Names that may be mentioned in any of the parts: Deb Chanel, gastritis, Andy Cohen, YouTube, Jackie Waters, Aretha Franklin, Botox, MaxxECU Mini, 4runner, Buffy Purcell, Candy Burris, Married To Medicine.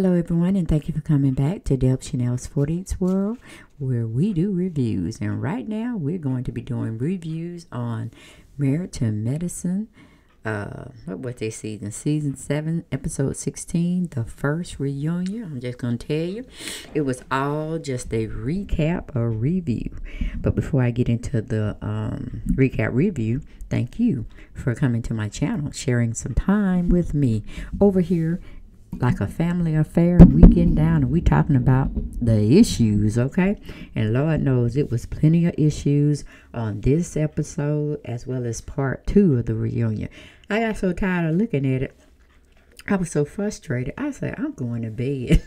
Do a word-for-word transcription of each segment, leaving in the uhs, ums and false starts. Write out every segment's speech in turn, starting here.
Hello everyone, and thank you for coming back to Deb Chanel's forty-eight World, where we do reviews. And right now we're going to be doing reviews on Married to Medicine, uh, what was this season? Season seven, episode sixteen, the first reunion. I'm just going to tell you, it was all just a recap or review. But before I get into the um, recap review, thank you for coming to my channel, sharing some time with me over here. Like a family affair, we getting down and we talking about the issues, okay? And Lord knows it was plenty of issues on this episode, as well as part two of the reunion. I got so tired of looking at it. I was so frustrated. I said, I'm going to bed.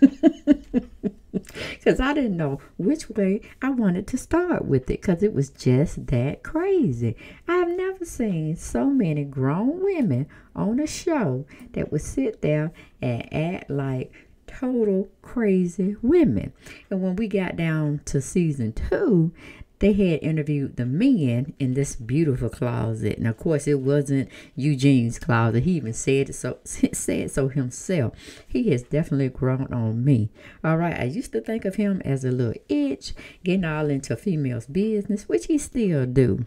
Because I didn't know which way I wanted to start with it, because it was just that crazy. I've never seen so many grown women on a show that would sit there and act like total crazy women. And when we got down to season two, they had interviewed the men in this beautiful closet. And of course, it wasn't Eugene's closet. He even said it so, said so himself. He has definitely grown on me. All right. I used to think of him as a little itch, getting all into females' business, which he still do.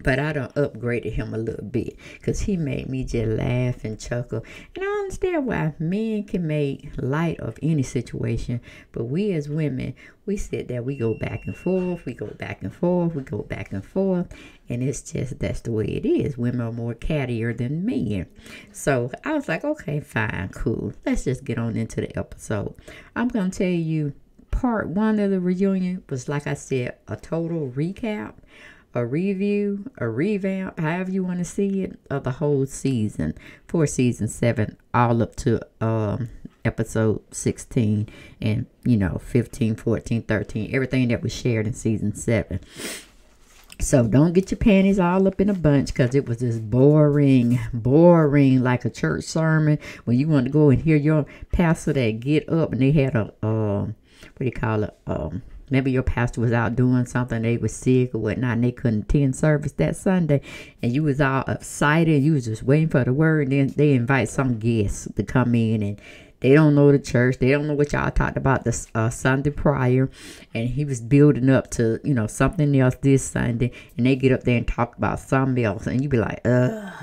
But I done upgraded him a little bit, because he made me just laugh and chuckle. And I understand why men can make light of any situation. But we as women, we sit there, we go back and forth, we go back and forth, we go back and forth. And it's just, that's the way it is. Women are more cattier than men. So I was like, okay, fine, cool. Let's just get on into the episode. I'm going to tell you, part one of the reunion was, like I said, a total recap. A review, a revamp, however you want to see it, of the whole season for season seven, all up to um, episode sixteen and, you know, fifteen, fourteen, thirteen, everything that was shared in season seven. So don't get your panties all up in a bunch, because it was just boring, boring, like a church sermon when you want to go and hear your pastor that get up and they had a, um, what do you call it, um, maybe your pastor was out doing something, they were sick or whatnot, and they couldn't attend service that Sunday, and you was all excited, you was just waiting for the word, and then they invite some guests to come in, and they don't know the church, they don't know what y'all talked about the uh, Sunday prior, and he was building up to, you know, something else this Sunday, and they get up there and talk about something else, and you be like, ugh.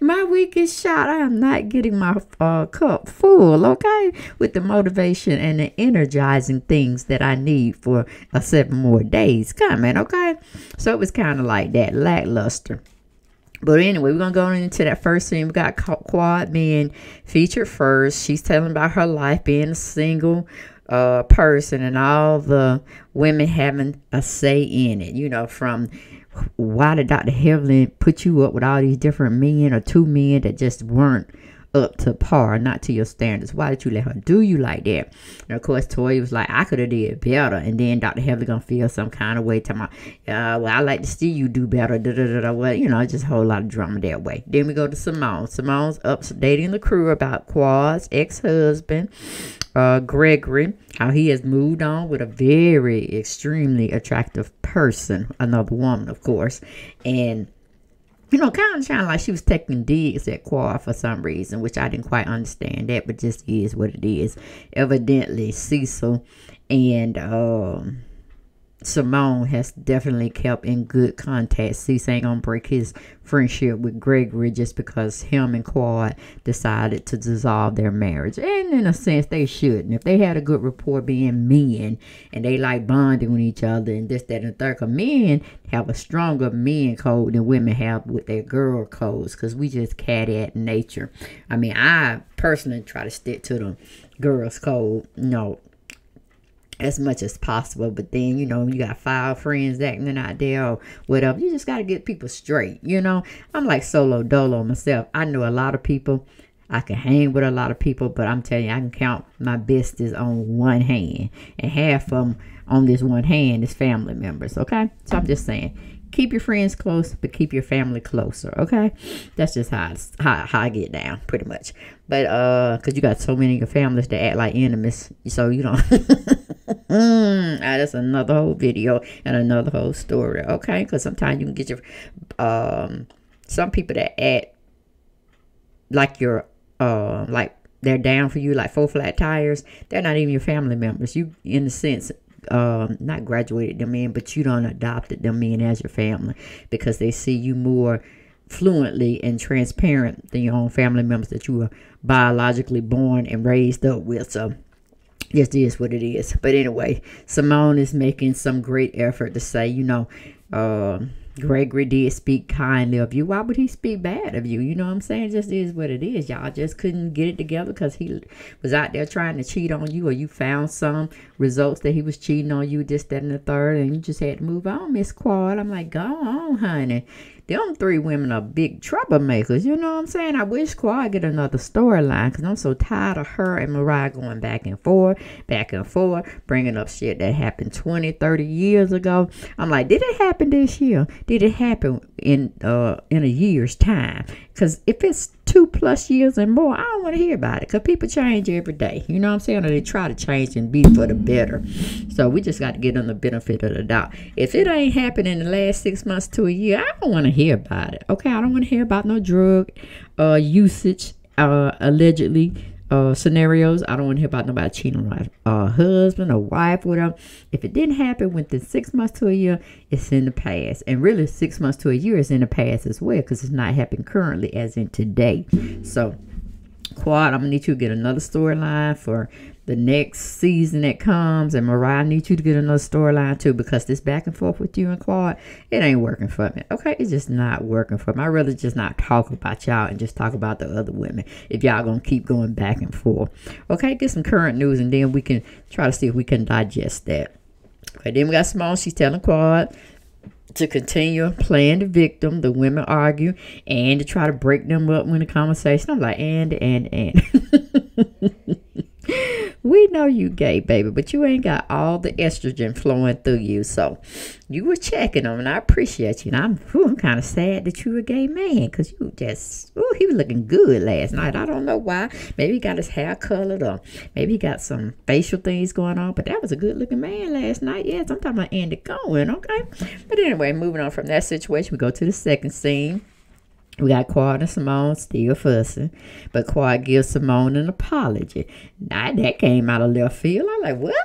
My week is shot. I am not getting my uh, cup full, okay, with the motivation and the energizing things that I need for uh, seven more days coming, okay? So it was kind of like that, lackluster. But anyway, we're going to go into that first scene. We got Quad being featured first. She's telling about her life being a single uh, person and all the women having a say in it, you know, from... Why did Doctor Heavenly put you up with all these different men, or two men that just weren't up to par, not to your standards? Why did you let her do you like that? And of course, Toya was like, I could have did better. And then Doctor Heavenly gonna feel some kind of way, talking about, uh, well, I like to see you do better. Da, da, da, da. Well, you know, just a whole lot of drama that way. Then we go to Simone. Simone's updating the crew about Quad's ex-husband, uh, Gregory, how he has moved on with a very extremely attractive person, another woman, of course, and you know, kind of sounded like she was taking digs at Quad for some reason, which I didn't quite understand that, but just is what it is. Evidently, Cecil and um, Simone has definitely kept in good contact. Cecil ain't gonna break his friendship with Gregory just because him and Quad decided to dissolve their marriage. And in a sense, they shouldn't. If they had a good rapport being men, and they like bonding with each other and this, that, and the third, because men have a stronger men code than women have with their girl codes, because we just catty at nature. I mean, I personally try to stick to the girls code, you know, as much as possible. But then, you know, you got five friends acting out there or whatever. You just got to get people straight, you know. I'm like solo dolo myself. I know a lot of people. I can hang with a lot of people. But I'm telling you, I can count my besties on one hand. And half of them on this one hand is family members, okay? So I'm just saying, keep your friends close, but keep your family closer, okay? That's just how, how, how I get down, pretty much. But, uh, because you got so many of your families that act like enemies. So, you don't... Mm, that's another whole video and another whole story, okay? Because sometimes you can get your um some people that act like your um uh, like they're down for you like four flat tires, they're not even your family members. You, in a sense, um, not graduated them in, but you done adopted them in as your family, because they see you more fluently and transparent than your own family members that you were biologically born and raised up with. So just is what it is. But anyway, Simone is making some great effort to say, you know, uh, Gregory did speak kindly of you. Why would he speak bad of you? You know what I'm saying? Just is what it is. Y'all just couldn't get it together because he was out there trying to cheat on you, or you found some results that he was cheating on you, this, that, and the third, and you just had to move on, Miss Quad. I'm like, go on, honey. Them three women are big troublemakers. You know what I'm saying? I wish Quad get another storyline, because I'm so tired of her and Mariah going back and forth, back and forth, bringing up shit that happened twenty, thirty years ago. I'm like, did it happen this year? Did it happen in uh, in a year's time? Because if it's two plus years and more, I don't want to hear about it, because people change every day. You know what I'm saying? Or they try to change and be for the better. So we just got to get on the benefit of the doubt. If it ain't happened in the last six months to a year, I don't want to hear about it. Okay, I don't want to hear about no drug uh, usage, uh, allegedly, uh, scenarios. I don't want to hear about nobody cheating on a uh, husband or wife, whatever. If it didn't happen within six months to a year, it's in the past. And really, six months to a year is in the past as well, because it's not happening currently as in today. So, Quad, I'm going to need you to get another storyline for the next season that comes. And Mariah, I need you to get another storyline too, because this back and forth with you and Quad, it ain't working for me. Okay, it's just not working for me. I'd rather just not talk about y'all and just talk about the other women if y'all gonna keep going back and forth. Okay, get some current news, and then we can try to see if we can digest that. Okay, then we got Simone. She's telling Quad to continue playing the victim. The women argue, and to try to break them up when the conversation. I'm like, and, and, and. We know you gay, baby, but you ain't got all the estrogen flowing through you. So you were checking them, and I appreciate you. And I'm, I'm kind of sad that you were a gay man, because you just, oh, he was looking good last night. I don't know why. Maybe he got his hair colored, or maybe he got some facial things going on. But that was a good looking man last night. Yes, I'm talking about Andy Cohen, okay? But anyway, moving on from that situation, we go to the second scene. We got Quad and Simone still fussing, but Quad gives Simone an apology. Now, that came out of left field. I'm like, what?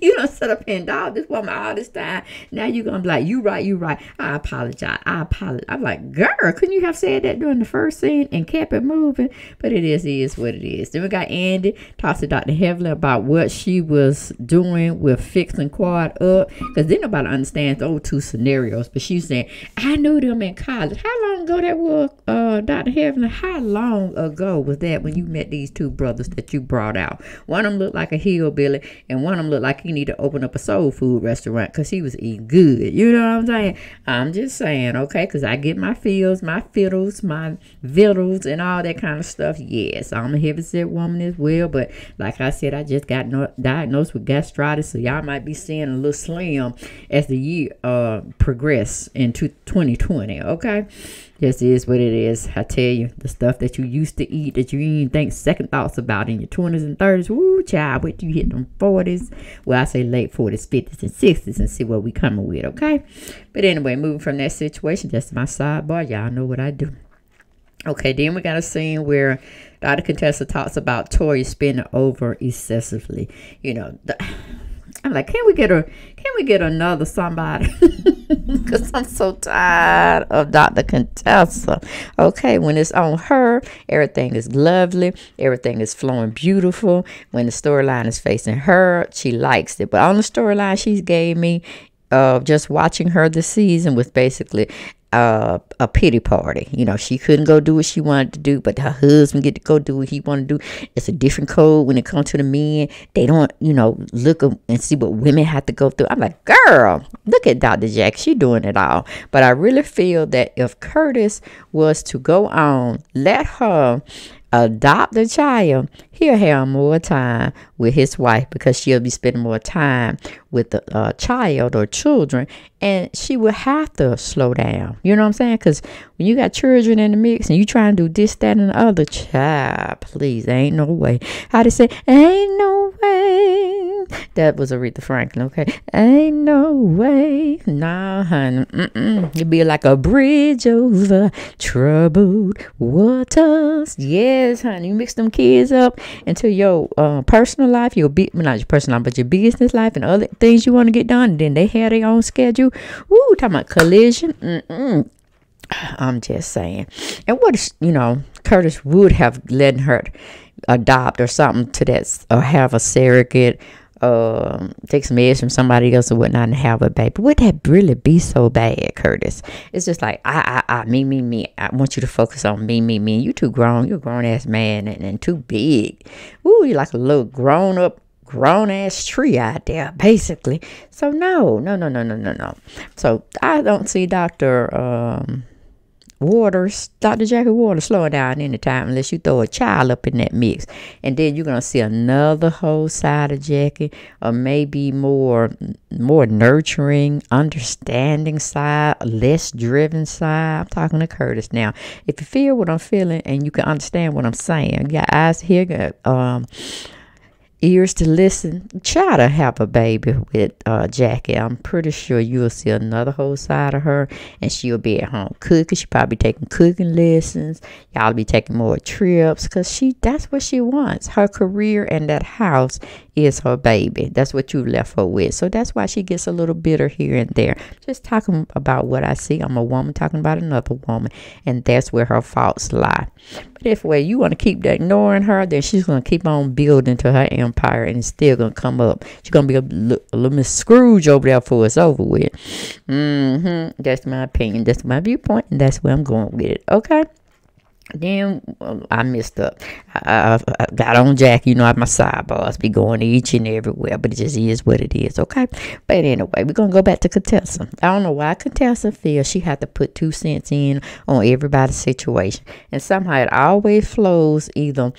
You done set up and dog this woman all this time. Now you're going to be like, you right, you right. I apologize. I apologize. I'm like, girl, couldn't you have said that during the first scene and kept it moving? But it is, is what it is. Then we got Andy talks to Doctor Heavily about what she was doing with fixing Quad up, because then nobody understands those two scenarios. But she's saying, I knew them in college. How long ago that was, uh, Doctor Heavenly? How long ago was that when you met these two brothers that you brought out? One of them looked like a hillbilly, and one of them looked like he needed to open up a soul food restaurant, because he was eating good. You know what I'm saying? I'm just saying, okay, because I get my feels, my fiddles, my vittles, and all that kind of stuff. Yes, I'm a heavyset woman as well, but like I said, I just got no diagnosed with gastritis, so y'all might be seeing a little slim as the year uh, progress into twenty twenty, okay? Just is what it is. I tell you, the stuff that you used to eat that you didn't think second thoughts about in your twenties and thirties. Woo, child, wait till you hit them forties. Well, I say late forties, fifties, and sixties, and see what we coming with, okay? But anyway, moving from that situation, that's my sidebar. Y'all know what I do. Okay, then we got a scene where Doctor Contessa talks about Tori spending over excessively. You know, the... I'm like, can we get a, can we get another somebody? Because I'm so tired of Doctor Contessa. Okay, when it's on her, everything is lovely. Everything is flowing beautiful. When the storyline is facing her, she likes it. But on the storyline she gave me, uh, just watching her this season was basically Uh, a pity party. You know, she couldn't go do what she wanted to do, but her husband get to go do what he want to do. It's a different code when it comes to the men. They don't, you know, look and see what women have to go through. I'm like, girl, look at Doctor Jack. She doing it all. But I really feel that if Curtis was to go on, let her adopt a child, he'll have more time with his wife, because she'll be spending more time with the uh, child or children, and she will have to slow down. You know what I'm saying? Because when you got children in the mix and you trying to do this, that, and the other, child, please, ain't no way. How they say, ain't no way. That was Aretha Franklin, okay? Ain't no way, nah, honey. Mm-mm. You'd be like a bridge over troubled waters. Yes, honey. You mix them kids up into your uh, personal life, your be well, not your personal life, but your business life and other things you want to get done. And then they have their own schedule. Woo, talking about collision. Mm-mm. I'm just saying. And what if, you know, Curtis would have let her adopt or something to that, or have a surrogate, uh, take some eggs from somebody else or whatnot and have a baby? Would that really be so bad, Curtis? It's just like, I, I, I, me, me, me. I want you to focus on me, me, me. You too grown. You're a grown-ass man and, and too big. Ooh, you're like a little grown-up, grown-ass tree out there, basically. So, no, no, no, no, no, no, no. So, I don't see Doctor Um, Waters, Doctor Jackie Waters, slowing down any time unless you throw a child up in that mix. And then you're gonna see another whole side of Jackie, or maybe more more nurturing, understanding side, less driven side. I'm talking to Curtis now. If you feel what I'm feeling and you can understand what I'm saying, you got eyes here, got um ears to listen, try to have a baby with uh, Jackie. I'm pretty sure you'll see another whole side of her, and she'll be at home cooking. She'll probably be taking cooking lessons. Y'all be taking more trips because she that's what she wants. Her career and that house is her baby. That's what you left her with. So that's why she gets a little bitter here and there. Just talking about what I see. I'm a woman talking about another woman, and that's where her faults lie. But if way you want to keep ignoring her, then she's going to keep on building to her empire, and it's still going to come up. She's going to be a, a little Miss Scrooge over there before it's over with. Mm-hmm. That's my opinion. That's my viewpoint, and that's where I'm going with it. Okay? Then well, I messed up. I, I, I got on Jack. You know, I have my sidebars be going each and everywhere, but it just is what it is, okay? But anyway, we're going to go back to Contessa. I don't know why Contessa feels she had to put two cents in on everybody's situation. And somehow it always flows either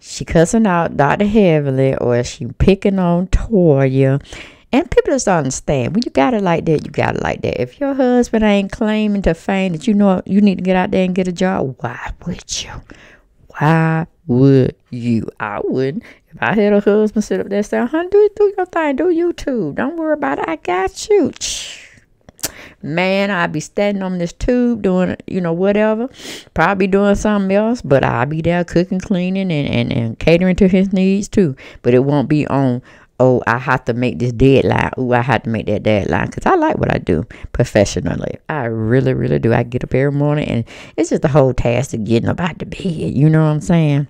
she cussing out Doctor Heavily or she picking on Toya. And people just don't understand. When you got it like that, you got it like that. If your husband ain't claiming to fame that you know you need to get out there and get a job, why would you? Why would you? I wouldn't. If I had a husband sit up there and say, honey, do, do your thing. Do YouTube. Don't worry about it. I got you. Man, I'd be standing on this tube doing, you know, whatever. Probably doing something else, but I'll be there cooking, cleaning, and, and, and catering to his needs, too. But it won't be on, oh, I have to make this deadline. Oh, I have to make that deadline. Because I like what I do professionally. I really, really do. I get up every morning, and it's just the whole task of getting up out the bed. You know what I'm saying?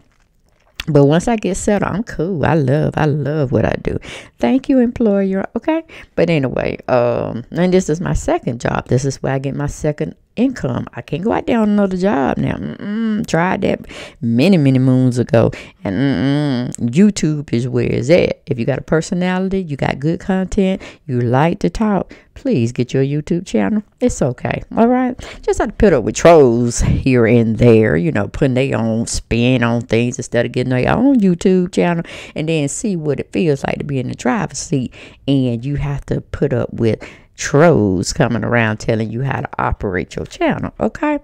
But once I get settled, I'm cool. I love, I love what I do. Thank you, employer. Okay. But anyway, um, and this is my second job. This is where I get my second income. I can't go out there on another job now. Mm-mm, tried that many, many moons ago. And mm-mm, YouTube is where it's at. If you got a personality, you got good content, you like to talk, please get your YouTube channel. It's okay. All right. Just have to put up with trolls here and there, you know, putting their own spin on things instead of getting their own YouTube channel, and then see what it feels like to be in the driver's seat. And you have to put up with trolls coming around telling you how to operate your channel. Okay.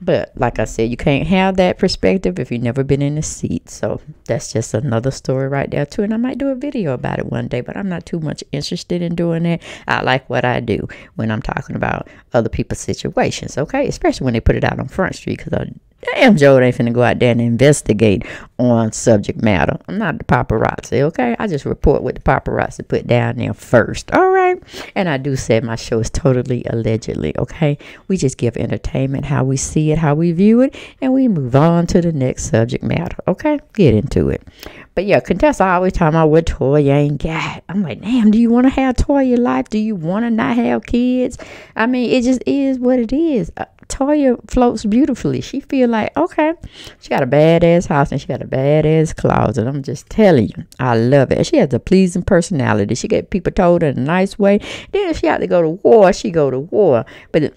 But like I said, you can't have that perspective if you've never been in the seat. So that's just another story right there too. And I might do a video about it one day, but I'm not too much interested in doing that. I like what I do when I'm talking about other people's situations. Okay. Especially when they put it out on Front Street, because I damn Joe ain't finna go out there and investigate on subject matter. I'm not the paparazzi, okay? I just report what the paparazzi put down there first, all right? And I do say my show is totally allegedly, okay? We just give entertainment how we see it, how we view it, and we move on to the next subject matter, okay? Get into it. But yeah, Contessa always talking about what Toya ain't got. I'm like, damn, do you want to have Toya life? Do you want to not have kids? I mean, it just is what it is. Uh, Toya floats beautifully. She feel like, okay, she got a badass house and she got a badass closet. I'm just telling you, I love it. And she has a pleasing personality. She get people told her in a nice way. Then if she had to go to war, she go to war. But it,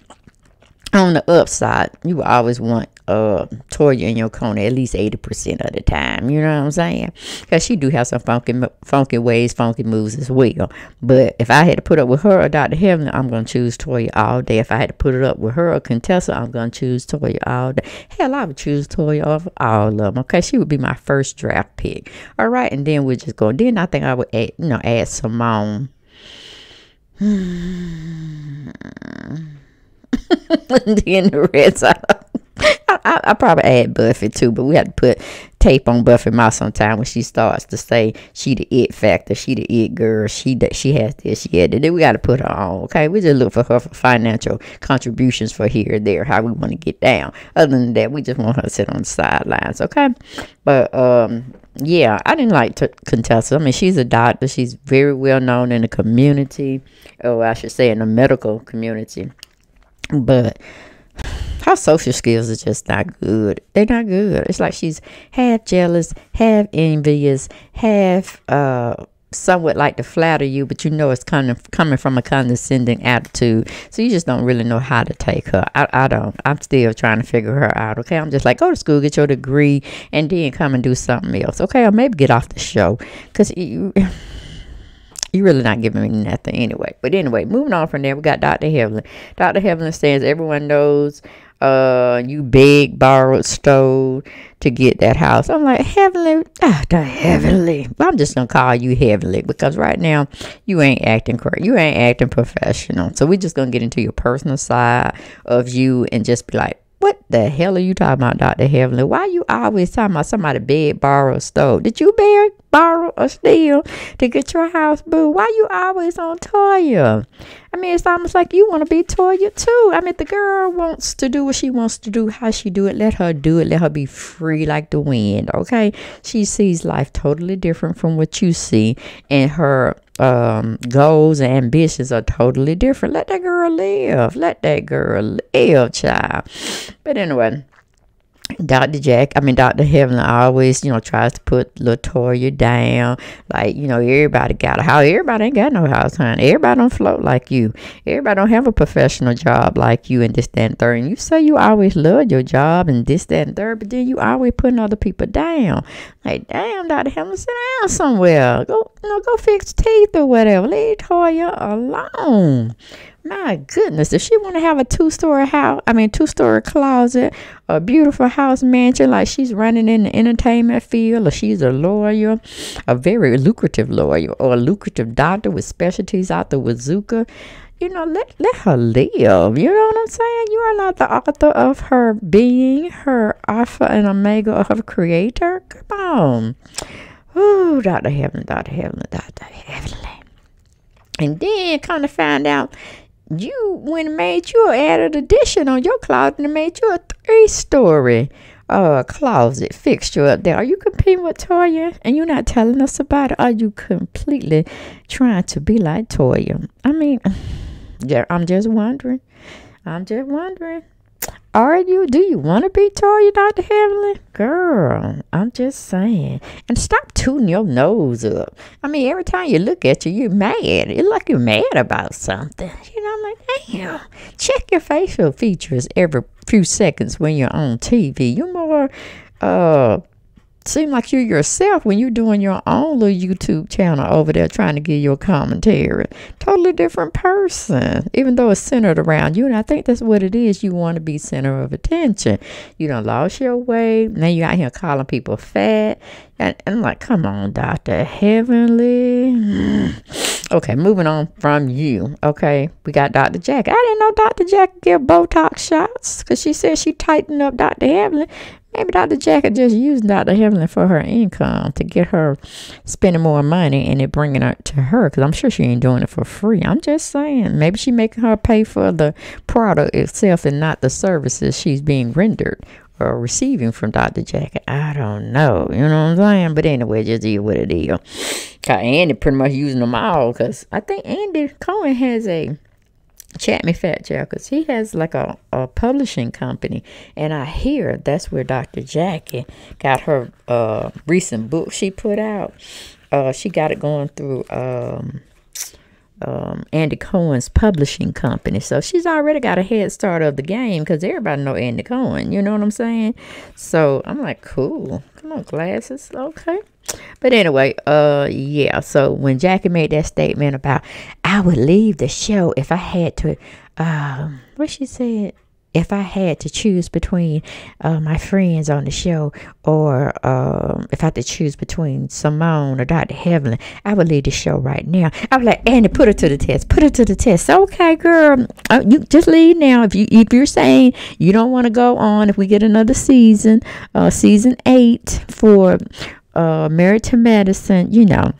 on the upside, you always want uh, Toya in your corner at least eighty percent of the time. You know what I'm saying? Because she do have some funky funky ways, funky moves as well. But if I had to put up with her or Doctor Heavenly, I'm going to choose Toya all day. If I had to put it up with her or Contessa, I'm going to choose Toya all day. Hell, I would choose Toya off all of them. Okay, she would be my first draft pick. All right, and then we're just going. Then I think I would add, you know, add Simone. Hmm. Then the reds out. I, I, I probably add Buffy too, but we had to put tape on Buffy mouth sometime when she starts to say she the it factor, she the it girl, she that she has this, she had that. Then we got to put her on. Okay, we just look for her for financial contributions for here and there, how we want to get down. Other than that, we just want her to sit on the sidelines. Okay, but um, yeah, I didn't like to Contessa. I mean, she's a doctor. She's very well known in the community, or I should say, in the medical community. But her social skills are just not good. They're not good. It's like she's half jealous, half envious, half uh, somewhat like to flatter you, but you know it's kind of coming from a condescending attitude. So you just don't really know how to take her. I, I don't. I'm still trying to figure her out, okay? I'm just like, go to school, get your degree, and then come and do something else, okay? Or maybe get off the show, because you... You're really not giving me nothing anyway. But anyway, moving on from there, we got Doctor Heavenly. Doctor Heavenly stands, everyone knows, uh, you begged, borrowed, stole to get that house. I'm like, Heavenly, Doctor Heavenly. I'm just going to call you Heavenly because right now you ain't acting correct. You ain't acting professional. So we're just going to get into your personal side of you and just be like, what the hell are you talking about, Doctor Heavenly? Why you always talking about somebody beg, borrow, or stole? Did you beg, borrow, or steal to get your house, boo? Why you always on Toya? I mean, it's almost like you want to be Toya, too. I mean, the girl wants to do what she wants to do, how she do it. Let her do it. Let her be free like the wind, okay? She sees life totally different from what you see, and her um goals and ambitions are totally different. Let that girl live. Let that girl live, child. But anyway, Doctor Jack, I mean, Doctor Heavenly always, you know, tries to put LaToya down. Like, you know, everybody got a house. Everybody ain't got no house, honey. Everybody don't float like you. Everybody don't have a professional job like you and this, that, and third. And you say you always love your job and this, that, and third, but then you always putting other people down. Like, damn, Doctor Heavenly, sit down somewhere. Go, you know, go fix teeth or whatever. Leave Toya alone. My goodness, if she want to have a two-story house, I mean, two-story closet, a beautiful house mansion, like she's running in the entertainment field, or she's a lawyer, a very lucrative lawyer, or a lucrative doctor with specialties out the wazooka, you know, let, let her live. You know what I'm saying? You are not the author of her being, her alpha and omega of her creator. Come on. Ooh, Doctor Heavenly, Doctor Heavenly, Doctor Heavenly. And then kind of find out, you when made you added addition on your closet and made you a three-story uh closet fixture up there. Are you competing with Toya and you're not telling us about it? Are you completely trying to be like Toya? I mean, yeah, I'm just wondering. I'm just wondering. Are you? Do you want to be Toya, Doctor Heavenly? Girl, I'm just saying. And stop tooting your nose up. I mean, every time you look at you, you're mad. It's like you're mad about something. You know, I'm like, damn. Check your facial features every few seconds when you're on T V. You're more, uh... seem like you yourself when you're doing your own little YouTube channel over there trying to give your commentary. Totally different person, even though it's centered around you. And I think that's what it is. You want to be center of attention. You done lost your way. Now you're out here calling people fat. And, and I'm like, come on, Doctor Heavenly. Okay, moving on from you. Okay, we got Doctor Jack. I didn't know Doctor Jack could give Botox shots because she said she tightened up Doctor Heavenly. Maybe Doctor Jack just used Doctor Heavenly for her income to get her spending more money and it bringing it to her because I'm sure she ain't doing it for free. I'm just saying. Maybe she making her pay for the product itself and not the services she's being rendered or receiving from Doctor Jack. I don't know. You know what I'm saying? But anyway, just deal with it deal. Andy pretty much using them all because I think Andy Cohen has a... Chat me fat, child, because he has like a, a publishing company. And I hear that's where Doctor Jackie got her uh, recent book she put out. Uh, she got it going through um, um, Andy Cohen's publishing company. So she's already got a head start of the game because everybody know Andy Cohen. You know what I'm saying? So I'm like, cool. Come on, glasses. Okay. But anyway, uh, yeah. So when Jackie made that statement about, I would leave the show if I had to, um, what she said, if I had to choose between uh, my friends on the show, or uh, if I had to choose between Simone or Doctor Heavenly, I would leave the show right now. I was like, Andy, put her to the test. Put her to the test. Okay, girl, uh, you just leave now. If you if you're saying you don't want to go on, if we get another season, uh, season eight for uh, Married to Medicine, you know,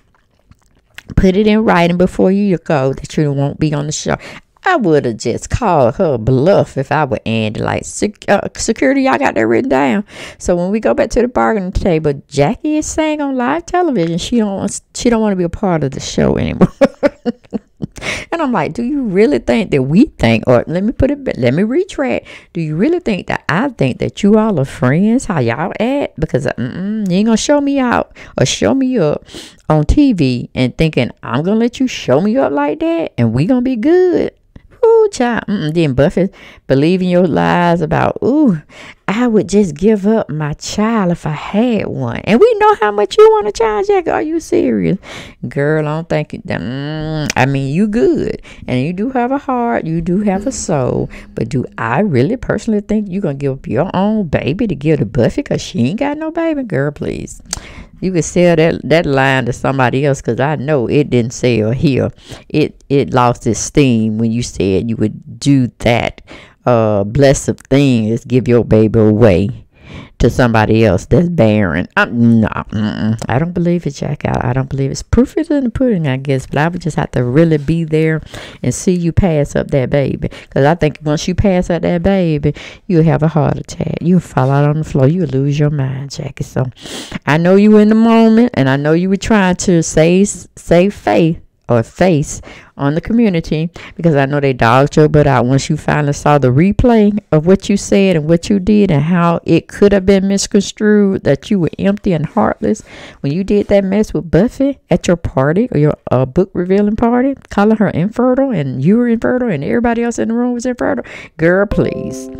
put it in writing before you go that you won't be on the show. I would have just called her bluff if I were Andy. Like, uh, security, y'all got that written down. So when we go back to the bargaining table, Jackie is saying on live television she don't want, she don't want to be a part of the show anymore. And I'm like, do you really think that we think, or let me put it, let me retract. Do you really think that I think that you all are friends? How y'all act? Because mm-mm, you ain't gonna show me out or show me up on T V and thinking I'm gonna let you show me up like that and we gonna be good. Ooh, child. Mm-mm. Then Buffett believing your lies about, ooh, I would just give up my child if I had one. And we know how much you want a child, Jackie. Are you serious? Girl, I don't think you, mm, I mean, you good. And you do have a heart. You do have a soul. But do I really personally think you're going to give up your own baby to give to Buffett because she ain't got no baby? Girl, please. You can sell that, that line to somebody else, because I know it didn't sell here. It it lost its steam when you said you would do that uh, blessed thing is give your baby away to somebody else that's barren. I'm, no, mm-mm, I don't believe it, Jack. I, I don't believe it. It's proof is in the pudding, I guess. But I would just have to really be there and see you pass up that baby. Because I think once you pass up that baby, you'll have a heart attack. You'll fall out on the floor. You'll lose your mind, Jackie. So I know you were in the moment, and I know you were trying to save, save faith or face on the community, because I know they dogged your butt out once you finally saw the replay of what you said and what you did and how it could have been misconstrued that you were empty and heartless when you did that mess with Buffy at your party, or your uh, book revealing party, calling her infertile, and you were infertile and everybody else in the room was infertile. Girl, please.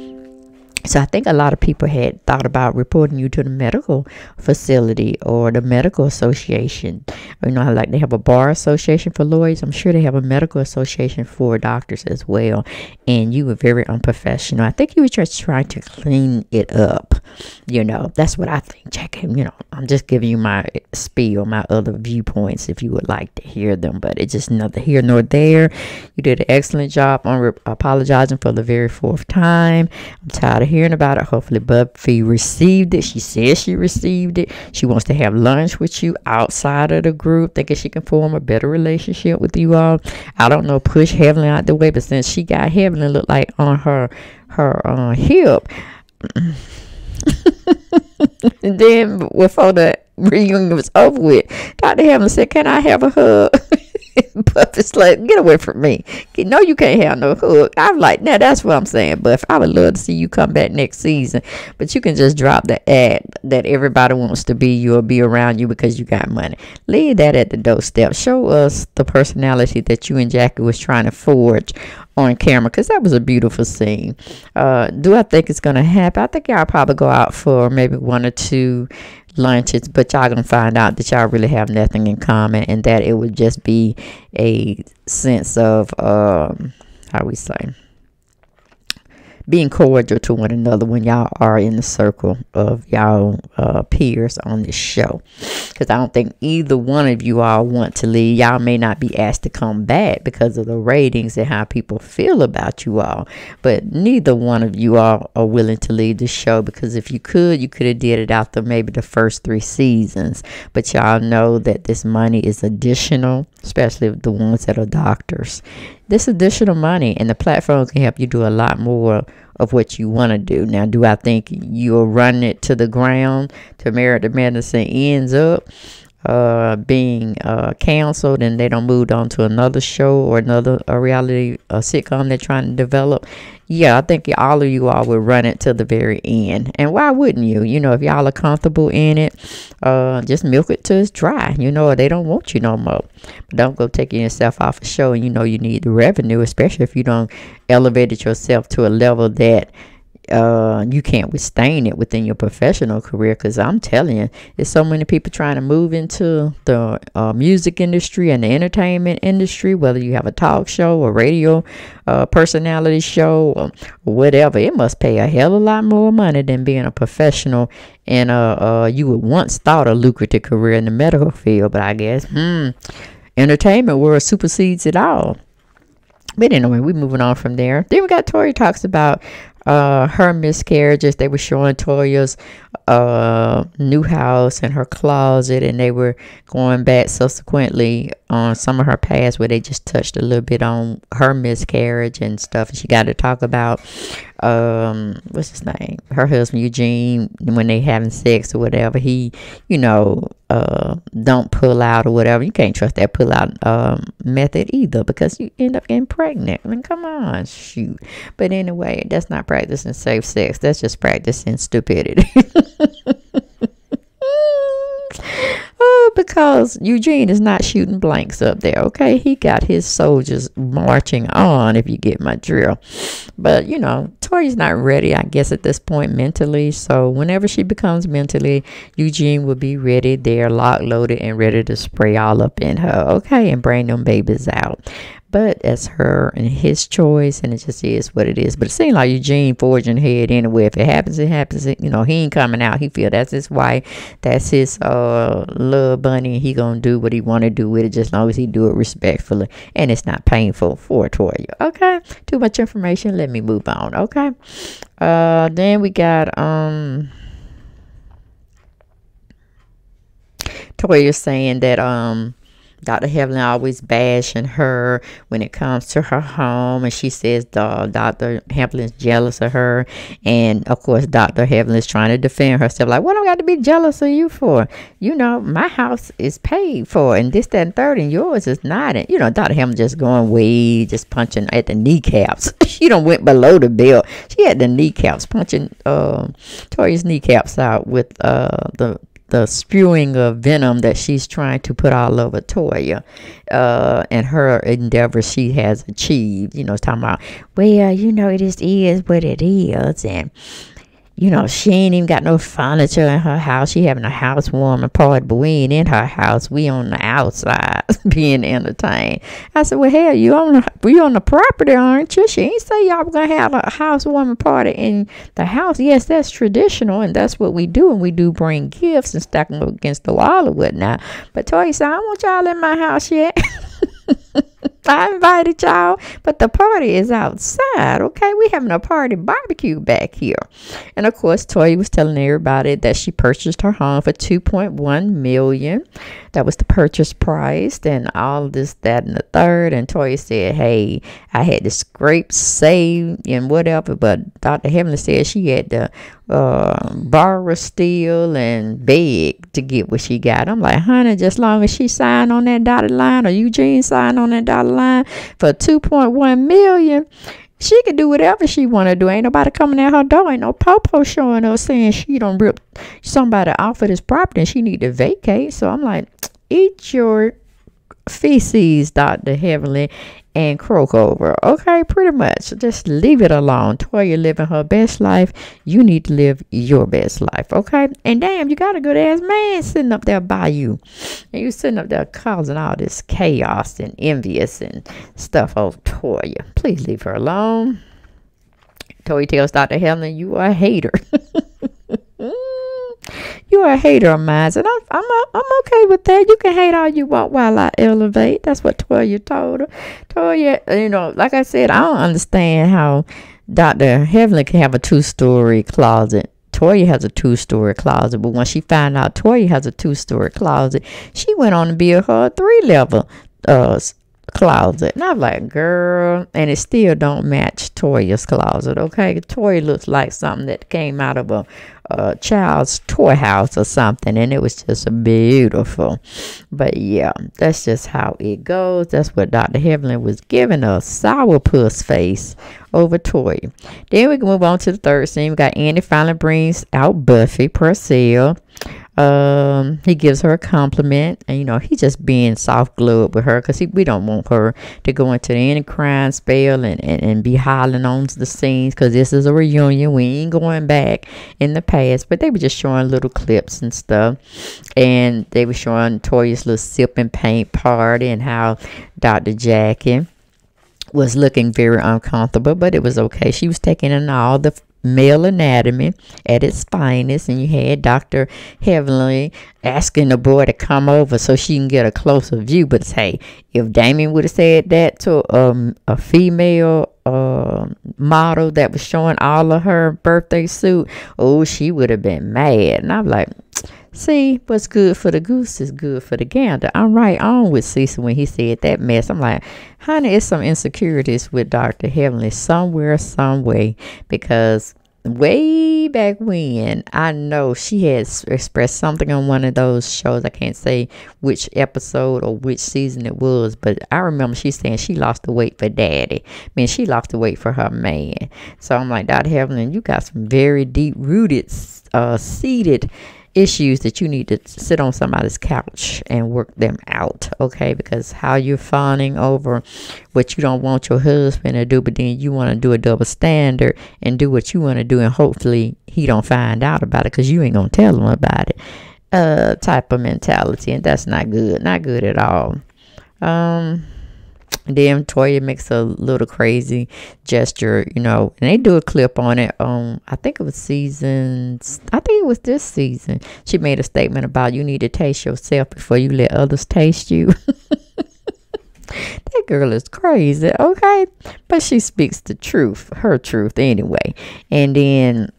So I think a lot of people had thought about reporting you to the medical facility or the medical association. You know, like they have a bar association for lawyers. I'm sure they have a medical association for doctors as well. And you were very unprofessional. I think you were just trying to clean it up. You know, that's what I think, Jackie. You know, I'm just giving you my spiel, my other viewpoints, if you would like to hear them. But it's just neither here nor there. You did an excellent job on re apologizing for the very fourth time. I'm tired of hearing Hearing about it. Hopefully Buffy received it. She says she received it. She wants to have lunch with you outside of the group, thinking she can form a better relationship with you all. I don't know, push Heavenly out the way, but since she got Heavenly look like on her her uh, hip, and then before the reunion was over with, Doctor Heavenly said, "Can I have a hug?" Buffy's like, get away from me. No, you can't have no hook. I'm like, now that's what I'm saying, Buffy. I would love to see you come back next season, but you can just drop the ad that everybody wants to be you or be around you because you got money. Leave that at the doorstep. Show us the personality that you and Jackie was trying to forge on camera, because that was a beautiful scene. Uh, do I think it's going to happen? I think y'all probably go out for maybe one or two lunches, but y'all gonna find out that y'all really have nothing in common, and that it would just be a sense of um how we say, being cordial to one another when y'all are in the circle of y'all uh, peers on this show. Because I don't think either one of you all want to leave. Y'all may not be asked to come back because of the ratings and how people feel about you all. But neither one of you all are willing to leave the show, because if you could, you could have did it after maybe the first three seasons. But y'all know that this money is additional, especially the ones that are doctors. This additional money and the platform can help you do a lot more of what you want to do. Now, do I think you'll run it to the ground to Married to Medicine ends up? uh, being uh, canceled and they don't move on to another show or another a reality a sitcom they're trying to develop. Yeah, I think all of you all would run it to the very end. And why wouldn't you? You know, if y'all are comfortable in it, uh, just milk it till it's dry. You know, they don't want you no more. But don't go taking yourself off a show. And you know, you need the revenue, especially if you don't elevate it yourself to a level that uh you can't withstand it within your professional career. Because I'm telling you, there's so many people trying to move into the uh, music industry and the entertainment industry, whether you have a talk show or radio uh personality show or whatever. It must pay a hell of a lot more money than being a professional and uh, uh you would once thought a lucrative career in the medical field. But I guess hmm entertainment world supersedes it all. But anyway, we're moving on from there. Then we got Tori talks about Uh, her miscarriages. They were showing Toya's uh, new house and her closet, and they were going back subsequently on some of her past where they just touched a little bit on her miscarriage and stuff. And she got to talk about um, what's his name, her husband Eugene, when they having sex or whatever. He, you know, uh, don't pull out or whatever. You can't trust that pull out um, method either, because you end up getting pregnant. I mean, come on, shoot. But anyway, that's not practicing safe sex. That's just practicing stupidity. Oh, because Eugene is not shooting blanks up there, okay? He got his soldiers marching on, if you get my drill. But, you know, Tori's not ready, I guess, at this point mentally. So whenever she becomes mentally, Eugene will be ready. They're lock loaded and ready to spray all up in her, okay? And bring them babies out. But that's her and his choice, and it just is what it is. But it seems like Eugene forging ahead anyway. If it happens, it happens. You know, he ain't coming out. He feel that's his wife. That's his uh, little bunny. He going to do what he want to do with it, just as long as he do it respectfully. And it's not painful for Toya. Okay? Too much information. Let me move on. Okay? Uh, then we got... um. Toya saying that... um. Doctor Hevlin always bashing her when it comes to her home. And she says uh, Doctor Hevlin's jealous of her. And, of course, Doctor Hevlin is trying to defend herself. Like, what do I got to be jealous of you for? You know, my house is paid for. And this, that, and third. And yours is not. And, you know, Doctor Hevlin just going way, just punching at the kneecaps. She done went below the belt. She had the kneecaps, punching uh, Tori's kneecaps out with uh, the... the spewing of venom that she's trying to put all over Toya uh, and her endeavor she has achieved. You know, it's talking about, well, you know, it just is what it is. And, you know, she ain't even got no furniture in her house. She having a housewarming party, but we ain't in her house. We on the outside being entertained. I said, well, hell, you on the, you on the property, aren't you? She ain't say y'all gonna have a housewarming party in the house. Yes, that's traditional, and that's what we do, and we do bring gifts and stack them up against the wall or whatnot. But Toya said, I don't want y'all in my house yet. I invited y'all, but the party is outside, okay? We having a party barbecue back here. And of course, Toya was telling everybody that she purchased her home for two point one million dollars. That was the purchase price, and all this, that, and the third. And Toya said, hey, I had to scrape, save, and whatever. But Doctor Hevlin said she had to uh, borrow, steal, and beg to get what she got. I'm like, honey, just as long as she signed on that dotted line, or Eugene signed on that dotted line for two point one million dollars, she could do whatever she want to do. Ain't nobody coming at her door. Ain't no popo showing up saying she done ripped somebody off of this property and she need to vacate. So I'm like, eat your feces, Doctor Hevlin, and croak over. Okay, pretty much. Just leave it alone. Toya living her best life. You need to live your best life. Okay? And damn, you got a good ass man sitting up there by you. And you sitting up there causing all this chaos and envious and stuff over Toya. Please leave her alone. Toya tells Doctor Hevlin, you are a hater. You're a hater of mine, and I'm, I'm I'm okay with that. You can hate all you want while I elevate. That's what Toya told her. Toya, you know, like I said, I don't understand how Doctor Hevlin can have a two-story closet. Toya has a two-story closet, but when she found out Toya has a two-story closet, she went on to build her a three-level uh closet. And I was like, girl, and it still don't match Toya's closet, okay? Toya looks like something that came out of a, a child's toy house or something, and it was just beautiful. But yeah, that's just how it goes. That's what Doctor Heavenly was giving us, sourpuss face over Toya. Then we can move on to the third scene. We got Andy finally brings out Buffy Purcell. Um, he gives her a compliment, and you know, he just being soft gloved with her because we don't want her to go into any crying spell and, and, and be hollering on the scenes, because this is a reunion. We ain't going back in the past. But they were just showing little clips and stuff, and they were showing Toya's little sip and paint party and how Doctor Jackie was looking very uncomfortable, but it was okay. She was taking in all the male anatomy at its finest, and you had Doctor Heavenly asking the boy to come over so she can get a closer view. But hey, if Damien would have said that to um, a female uh, model that was showing all of her birthday suit, oh, she would have been mad. And I'm like, see, what's good for the goose is good for the gander. I'm right on with Cecil when he said that mess. I'm like, honey, it's some insecurities with Doctor Heavenly somewhere, some way, because way back when, I know she had expressed something on one of those shows. I can't say which episode or which season it was, but I remember she saying she lost the weight for daddy. I mean, she lost the weight for her man. So I'm like, Doctor Heavenly, you got some very deep-rooted, uh, seated issues that you need to sit on somebody's couch and work them out, okay? Because how you're fawning over what you don't want your husband to do, but then you want to do a double standard and do what you want to do, and hopefully he don't find out about it because you ain't gonna tell him about it, uh type of mentality. And that's not good, not good at all. um Then Toya makes a little crazy gesture, you know, and they do a clip on it. Um, I think it was seasons. I think it was this season. She made a statement about you need to taste yourself before you let others taste you. That girl is crazy, okay? But she speaks the truth, her truth anyway. And then,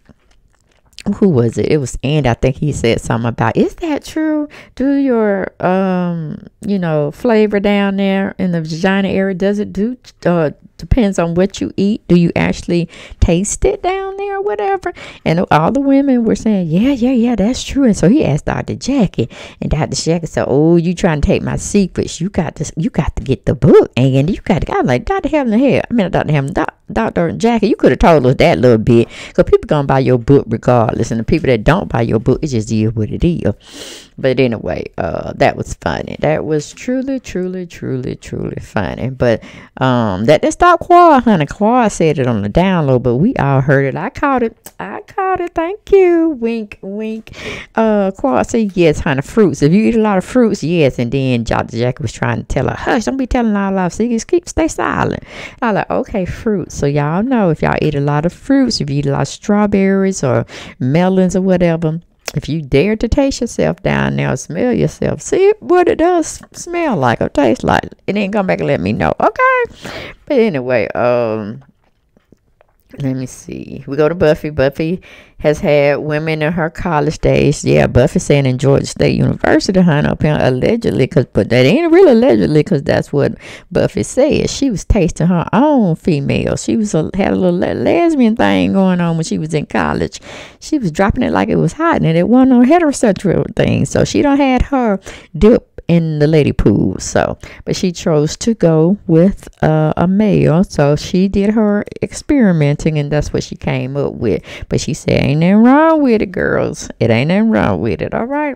who was it? It was Andy. I think he said something about, is that true? Do your, um, you know, flavor down there in the vagina area, does it do, uh, depends on what you eat? Do you actually taste it down there or whatever? And all the women were saying, yeah, yeah, yeah, that's true. And so he asked Doctor Jackie, and Doctor Jackie said, oh, you trying to take my secrets. You got to, you got to get the book, Andy. You got to, I'm like, Doctor Heavenly here. I mean, Doctor Heavenly, Doc, Doctor Jackie, you could have told us that little bit, because people going to buy your book regardless. And the people that don't buy your book, it just is what it is. But anyway, uh, that was funny. That was truly, truly, truly, truly funny. But um, that didn't stop Quar, honey. Quar said it on the download, but we all heard it. I caught it. I caught it. Thank you. Wink, wink. Uh, Quar said, yes, honey, fruits. If you eat a lot of fruits, yes. And then Doctor Jackie was trying to tell her, hush, don't be telling all our secrets. Keep, stay silent. I was like, okay, fruits. So y'all know if y'all eat a lot of fruits, if you eat a lot of strawberries or melons or whatever, if you dare to taste yourself down there, smell yourself, see what it does smell like or taste like, it ain't come back and let me know, okay? But anyway, um, let me see. We go to Buffy. Buffy has had women in her college days. Yeah, Buffy saying in Georgia State University, honey, up here, allegedly, because, but that ain't really allegedly, because that's what Buffy said. She was tasting her own female. She was a, had a little lesbian thing going on when she was in college. She was dropping it like it was hot, and it wasn't no heterosexual thing. So she done had her dip in the lady pool. So, but she chose to go with uh, a male, so she did her experimenting, and that's what she came up with. But she said ain't nothing wrong with it, girls. It ain't nothing wrong with it, all right?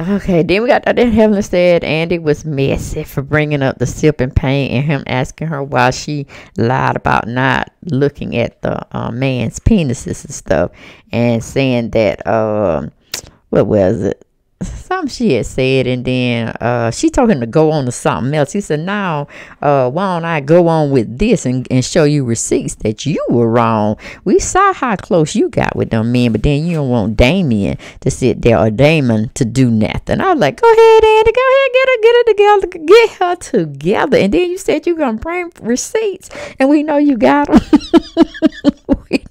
Okay, then we got that. Heavenly said Andy was messy for bringing up the sip and paint and him asking her why she lied about not looking at the uh, man's penises and stuff, and saying that uh, what was it? Something she had said, and then uh, she told him to go on to something else. He said, now, uh, why don't I go on with this and, and show you receipts that you were wrong? We saw how close you got with them men, but then you don't want Damien to sit there, or Damon to do nothing. I was like, go ahead, Andy, go ahead, get her, get her together, get her together. And then you said you're going to bring receipts, and we know you got them. we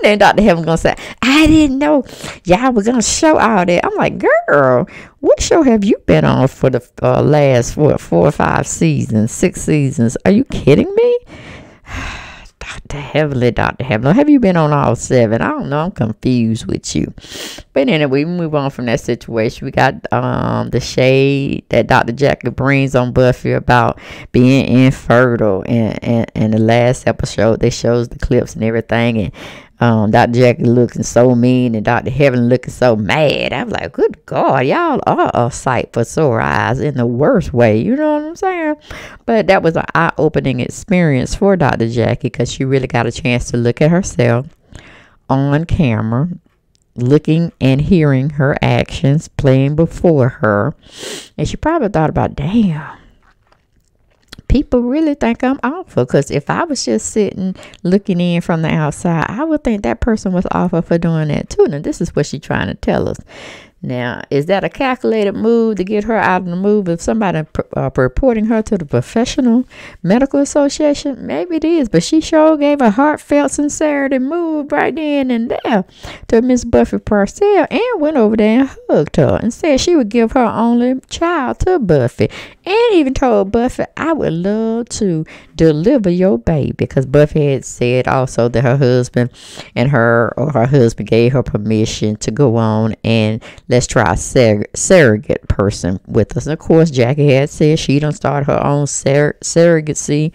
Then Doctor Heaven gonna say, I didn't know y'all was gonna show all that. I'm like, girl, what show have you been on for the uh, last what four or five seasons, six seasons? Are you kidding me? Doctor Heavenly, Doctor Heavenly, have you been on all seven? I don't know. I'm confused with you. But anyway, we move on from that situation. We got um the shade that Doctor Jackie brings on Buffy about being infertile, and and, and the last episode they shows the clips and everything, and um Doctor Jackie looking so mean and Doctor Heavenly looking so mad. I'm like, good God, y'all are a sight for sore eyes in the worst way, you know what I'm saying? But that was an eye-opening experience for Doctor Jackie, because she really got a chance to look at herself on camera, looking and hearing her actions playing before her, and she probably thought about, damn, people really think I'm awful, because if I was just sitting looking in from the outside, I would think that person was awful for doing that too. Now this is what she's trying to tell us. Now, is that a calculated move to get her out of the move? If somebody uh, reporting her to the Professional Medical Association, maybe it is. But she sure gave a heartfelt sincerity move right then and there to Miss Buffy Purcell, and went over there and hugged her and said she would give her only child to Buffy, and even told Buffy, I would love to deliver your baby, because Buffy had said also that her husband and her or her husband gave her permission to go on and let's try a surrog surrogate person with us. And of course, Jackie had said she done started her own sur surrogacy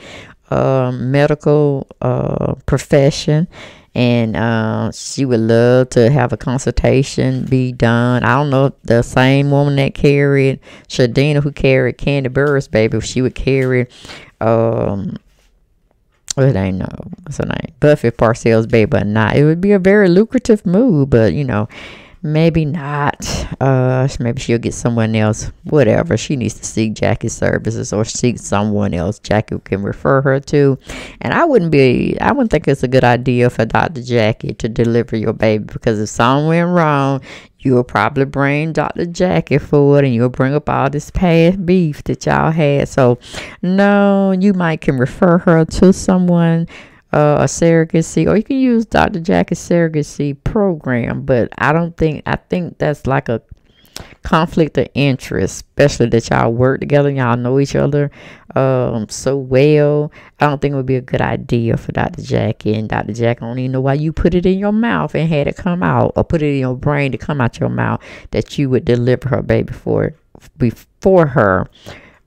uh, medical uh, profession. And uh, she would love to have a consultation be done. I don't know if the same woman that carried Shadina, who carried Candy Burris' baby, she would carry... Um, It ain't no, what's her name? Buffy Purcell's baby, but not. It would be a very lucrative move, but, you know... Maybe not. Uh, maybe she'll get someone else. Whatever. She needs to seek Jackie's services or seek someone else Jackie can refer her to. And I wouldn't be, I wouldn't think it's a good idea for Doctor Jackie to deliver your baby, because if something went wrong, you'll probably bring Doctor Jackie for it, and you'll bring up all this past beef that y'all had. So, no, you might can refer her to someone. Uh, a surrogacy, or you can use Doctor Jackie's surrogacy program, but I don't think, I think that's like a conflict of interest, especially that y'all work together, y'all know each other um, so well. I don't think it would be a good idea for Doctor Jackie, and Doctor Jackie, I don't even know why you put it in your mouth and had it come out, or put it in your brain to come out your mouth that you would deliver her baby for, before her.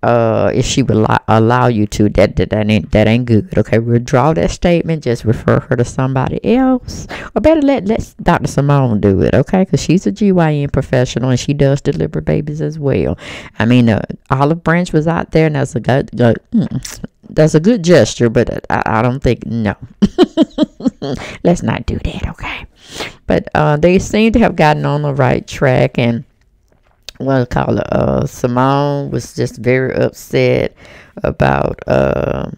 Uh, if she would allow you to, that, that that ain't that ain't good. Okay, withdraw that statement. Just refer her to somebody else, or better let let Doctor Simone do it. Okay, because she's a G Y N professional and she does deliver babies as well. I mean, uh, Olive Branch was out there, and that's a good uh, that's a good gesture, but I, I don't think no. Let's not do that. Okay, but uh, they seem to have gotten on the right track, and. Well, call it, uh, Simone was just very upset about uh,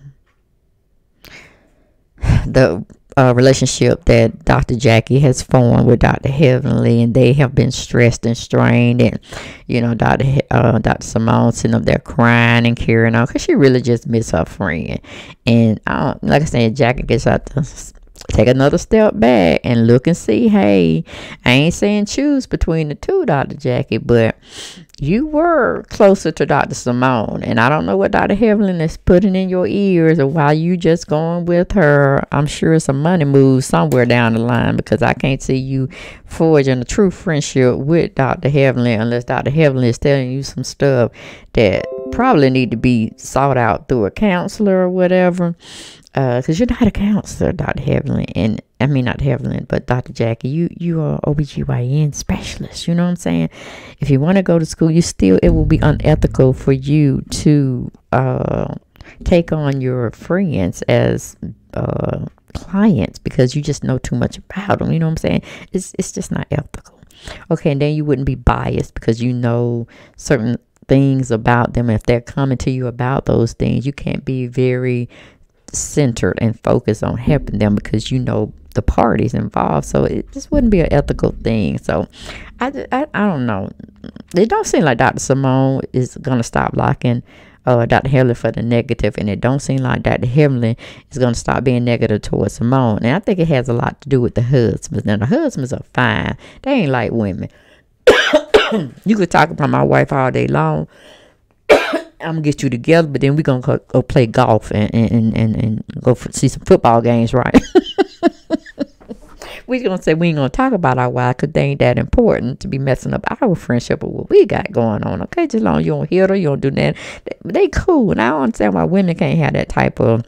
the uh, relationship that Doctor Jackie has formed with Doctor Heavenly, and they have been stressed and strained. And you know, Doctor Uh, Doctor Simone sitting up there crying and carrying on, because she really just missed her friend. And uh, like I said, Jackie gets out the. Take another step back and look and see, hey, I ain't saying choose between the two, Doctor Jackie, but you were closer to Doctor Simone, and I don't know what Doctor Heavenly is putting in your ears, or why you just going with her. I'm sure it's a money move somewhere down the line, because I can't see you forging a true friendship with Doctor Heavenly unless Doctor Heavenly is telling you some stuff that probably need to be sought out through a counselor or whatever. Because uh, you're not a counselor, Doctor Heavenly, and I mean not Heavenly, but Doctor Jackie, you you are O B G Y N specialist, you know what I'm saying? If you want to go to school, you still, it will be unethical for you to uh, take on your friends as uh, clients, because you just know too much about them, you know what I'm saying? It's, it's just not ethical. Okay, and then you wouldn't be biased, because you know certain things about them. If they're coming to you about those things, you can't be very... centered and focused on helping them, because you know the parties involved, so it just wouldn't be an ethical thing. So I, I, I don't know, it don't seem like Doctor Simone is gonna stop liking uh, Doctor Healy for the negative, and it don't seem like Doctor Healy is going to stop being negative towards Simone. And I think it has a lot to do with the husbands. Now, the husbands are fine. They ain't like women. You could talk about my wife all day long. I'm going to get you together, but then we're going to go play golf and, and, and, and go for, see some football games, right? We're going to say we ain't going to talk about our wives because they ain't that important to be messing up our friendship or what we got going on, okay? Just long you don't hit her, you don't do nothing. They, they cool, and I don't understand why women can't have that type of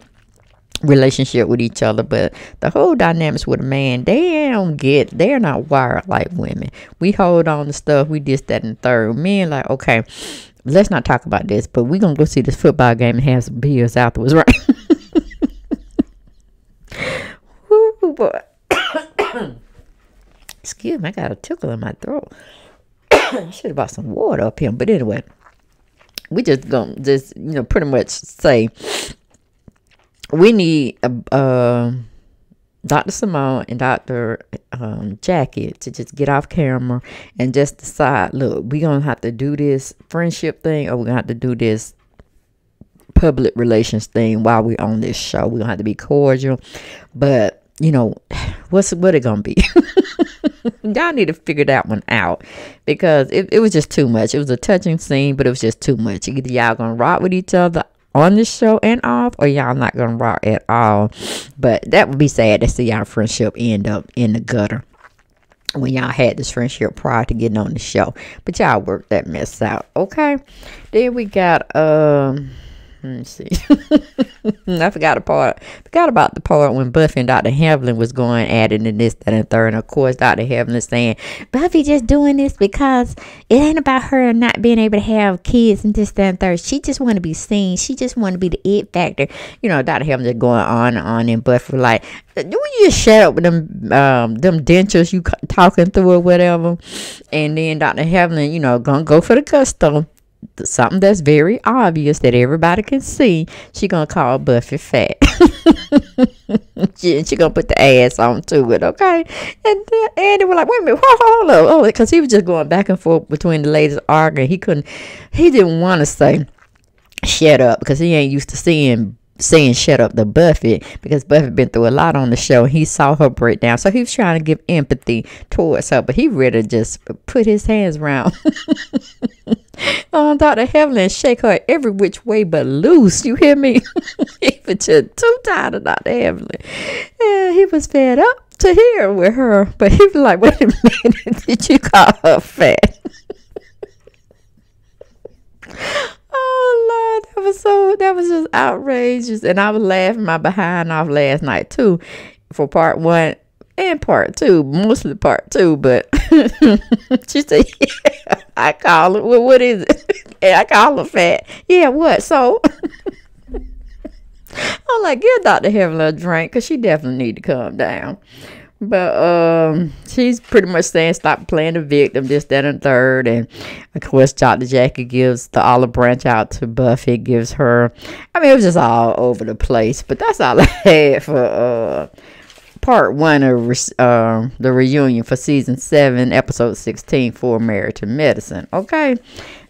relationship with each other. But the whole dynamics with a man, they don't get, they're not wired like women. We hold on to stuff, we this, that, and third. Men like, okay, let's not talk about this, but we're going to go see this football game and have some beers afterwards, right? Ooh, boy. Excuse me, I got a tickle in my throat. I should have bought some water up here. But anyway, we just gonna just, you know, pretty much say we need a, uh, Doctor Simone and Doctor Um, Jackie to just get off camera and just decide, look, we're going to have to do this friendship thing or we're going to have to do this public relations thing while we're on this show. We're going to have to be cordial. But, you know, what's what it going to be? Y'all need to figure that one out because it, it was just too much. It was a touching scene, but it was just too much. Either y'all going to rock with each other on the show and off, or y'all not gonna rock at all. But that would be sad to see our friendship end up in the gutter when y'all had this friendship prior to getting on the show. But y'all worked that mess out, okay? Then we got um let me see. I forgot a part. Forgot about the part when Buffy and Doctor Hamlin was going at it and this, that, and third. And of course, Doctor Hamlin saying, Buffy just doing this because it ain't about her not being able to have kids and this, that, and third. She just want to be seen. She just want to be the it factor. You know, Doctor Hamlin just going on and on. And Buffy like, do you just shut up with them um, them dentures you talking through or whatever? And then Doctor Hamlin, you know, gonna go for the gusto. Something that's very obvious that everybody can see. She gonna call Buffy fat. she, she gonna put the ass on to it, okay? And then Andy was like, wait a minute, hold on, oh, because he was just going back and forth between the ladies arguing. He couldn't, he didn't want to say shut up because he ain't used to seeing saying shut up to Buffy because Buffy been through a lot on the show. He saw her breakdown, so he was trying to give empathy towards her, but he really just put his hands around um, Doctor Heaven, shake her every which way but loose. You hear me? Even just too tired of Doctor Heaven. Yeah, he was fed up to here with her, but he was like, wait a minute, did you call her fat? Oh Lord, that was so that was just outrageous, and I was laughing my behind off last night too, for part one and part two, mostly part two. But she said, "Yeah, I call it. Well, what is it? Yeah, I call it fat. Yeah, what? So." I'm like, give Doctor Heaven a drink, cause she definitely need to calm down. But um, she's pretty much saying stop playing the victim, this, that, and third. And of course, Doctor Jackie gives the olive branch out to Buffy, gives her. I mean, it was just all over the place. But that's all I had for uh, part one of uh, the reunion for season seven, episode sixteen for Married to Medicine. Okay,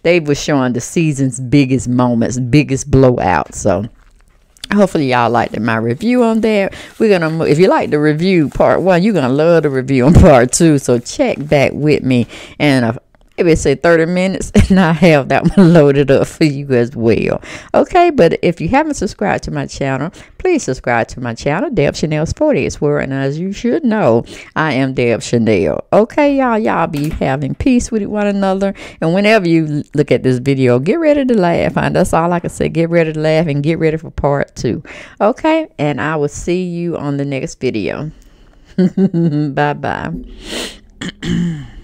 they were showing the season's biggest moments, biggest blowout. So hopefully y'all liked my review on that. We're gonna, if you like the review part one, you're gonna love the review on part two. So check back with me, and uh, maybe say thirty minutes, and I have that one loaded up for you as well. Okay, but if you haven't subscribed to my channel, please subscribe to my channel, Deb Chanel's forty-eight World. And as you should know, I am Deb Chanel. Okay, y'all, y'all be having peace with one another. And whenever you look at this video, get ready to laugh. And that's all I can say. Get ready to laugh and get ready for part two. Okay, and I will see you on the next video. Bye-bye.